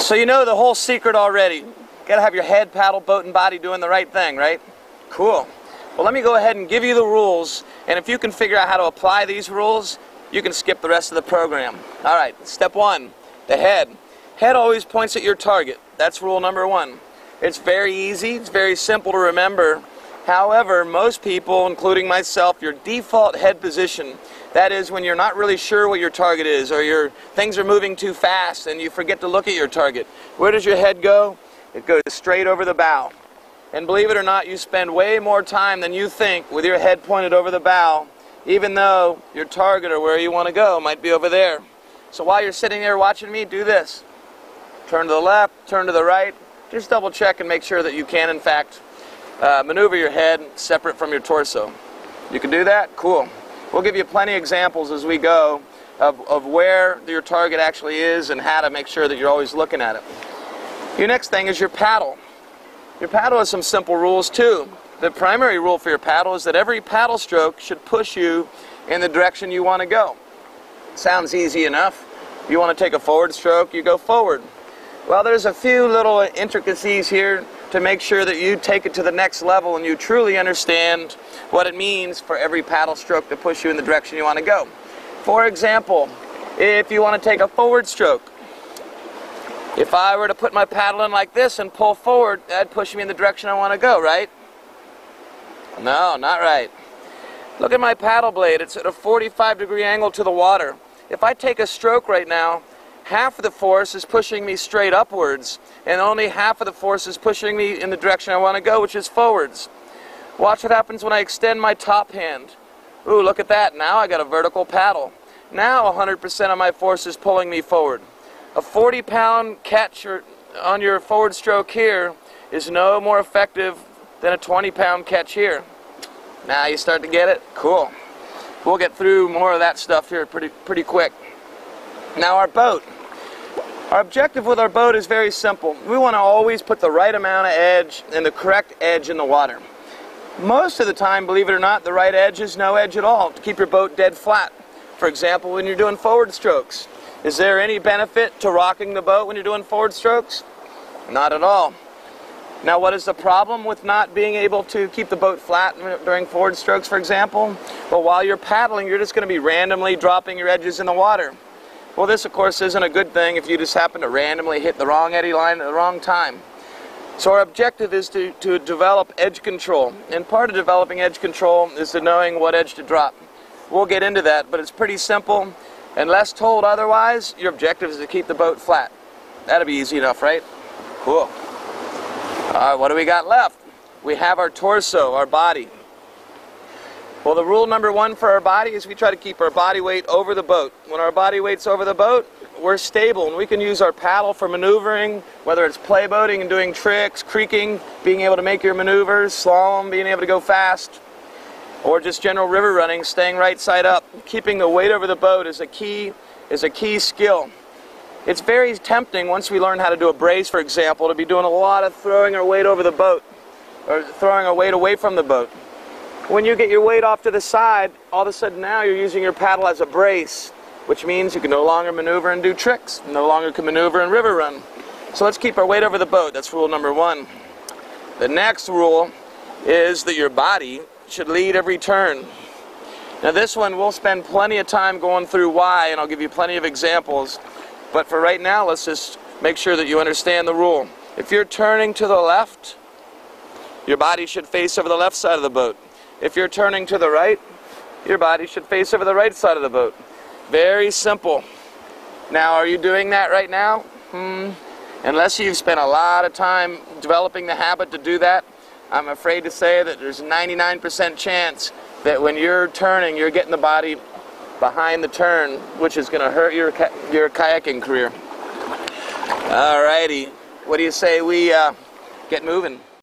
So you know the whole secret already. Gotta have your head, paddle, boat, and body doing the right thing, right? Cool. Well, let me go ahead and give you the rules, and if you can figure out how to apply these rules, you can skip the rest of the program. All right, step one, the head. Head always points at your target. That's rule number one. It's very easy, it's very simple to remember. However, most people, including myself, your default head position, that is when you're not really sure what your target is, or your things are moving too fast and you forget to look at your target. Where does your head go? It goes straight over the bow. And believe it or not, you spend way more time than you think with your head pointed over the bow, even though your target or where you want to go might be over there. So while you're sitting there watching me, do this. Turn to the left, turn to the right. Just double check and make sure that you can, in fact, maneuver your head separate from your torso. You can do that? Cool. We'll give you plenty of examples as we go of where your target actually is and how to make sure that you're always looking at it. Your next thing is your paddle. Your paddle has some simple rules too. The primary rule for your paddle is that every paddle stroke should push you in the direction you want to go. Sounds easy enough. You want to take a forward stroke, you go forward. Well, there's a few little intricacies here to make sure that you take it to the next level and you truly understand what it means for every paddle stroke to push you in the direction you want to go. For example, if you want to take a forward stroke, if I were to put my paddle in like this and pull forward, that'd push me in the direction I want to go, right? No, not right. Look at my paddle blade. It's at a 45-degree angle to the water. If I take a stroke right now, half of the force is pushing me straight upwards, and only half of the force is pushing me in the direction I want to go, which is forwards. Watch what happens when I extend my top hand. Ooh, look at that. Now I got a vertical paddle. Now 100% of my force is pulling me forward. A 40-pound catch on your forward stroke here is no more effective than a 20-pound catch here. Now you start to get it? Cool. We'll get through more of that stuff here pretty quick. Now our boat. Our objective with our boat is very simple. We want to always put the right amount of edge and the correct edge in the water. Most of the time, believe it or not, the right edge is no edge at all to keep your boat dead flat. For example, when you're doing forward strokes. Is there any benefit to rocking the boat when you're doing forward strokes? Not at all. Now what is the problem with not being able to keep the boat flat during forward strokes, for example? Well, while you're paddling, you're just going to be randomly dropping your edges in the water. Well, this, of course, isn't a good thing if you just happen to randomly hit the wrong eddy line at the wrong time. So our objective is to develop edge control. And part of developing edge control is to knowing what edge to drop. We'll get into that, but it's pretty simple. Unless told otherwise, your objective is to keep the boat flat. That'll be easy enough, right? Cool. All right, what do we got left? We have our torso, our body. Well, the rule number one for our body is we try to keep our body weight over the boat. When our body weight's over the boat, we're stable, and we can use our paddle for maneuvering, whether it's play boating and doing tricks, creaking, being able to make your maneuvers, slalom, being able to go fast, or just general river running, staying right side up. Keeping the weight over the boat is a key skill. It's very tempting once we learn how to do a brace, for example, to be doing a lot of throwing our weight over the boat, or throwing our weight away from the boat. When you get your weight off to the side, all of a sudden now you're using your paddle as a brace, which means you can no longer maneuver and do tricks, no longer can maneuver and river run. So let's keep our weight over the boat. That's rule number one. The next rule is that your body should lead every turn. Now this one, we'll spend plenty of time going through why, and I'll give you plenty of examples. But for right now, let's just make sure that you understand the rule. If you're turning to the left, your body should face over the left side of the boat. If you're turning to the right, your body should face over the right side of the boat. Very simple. Now, are you doing that right now? Unless you've spent a lot of time developing the habit to do that, I'm afraid to say that there's a 99% chance that when you're turning, you're getting the body behind the turn, which is going to hurt your kayaking career. All righty. What do you say we get moving?